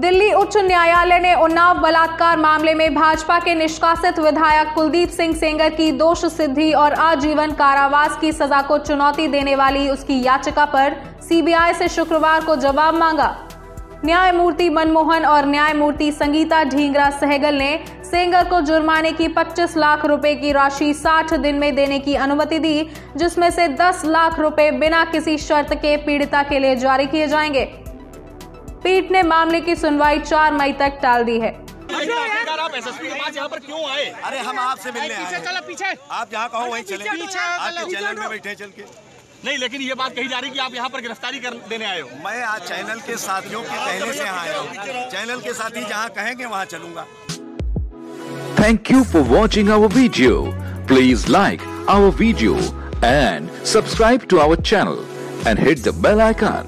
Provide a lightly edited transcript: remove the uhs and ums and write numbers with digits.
दिल्ली उच्च न्यायालय ने उन्नाव बलात्कार मामले में भाजपा के निष्कासित विधायक कुलदीप सिंह सेंगर की दोष सिद्धि और आजीवन कारावास की सजा को चुनौती देने वाली उसकी याचिका पर सीबीआई से शुक्रवार को जवाब मांगा। न्यायमूर्ति मनमोहन और न्यायमूर्ति संगीता ढींगरा सहगल ने सेंगर को जुर्माने की 25 लाख रुपए की राशि 60 दिन में देने की अनुमति दी, जिसमें से 10 लाख रुपए बिना किसी शर्त के पीड़िता के लिए जारी किए जाएंगे। पीठ ने मामले की सुनवाई 4 मई तक टाल दी है। आप एसएसपी के पास यहाँ पर क्यों आए? अरे हम आपसे मिलने आए। चलो पीछे। आप यहाँ कहो वहीं चलें। आपके चैनल में बैठे चल के। नहीं, लेकिन ये बात कही जा रही कि आप यहाँ पर गिरफ्तारी कर देने आए हो। मैं आज चैनल के साथियों के कहने से आया हूँ। चैनल के साथी जहाँ कहेंगे वहाँ चलूंगा। Thank you for watching our video. Please like our video and subscribe to our channel and hit the bell icon.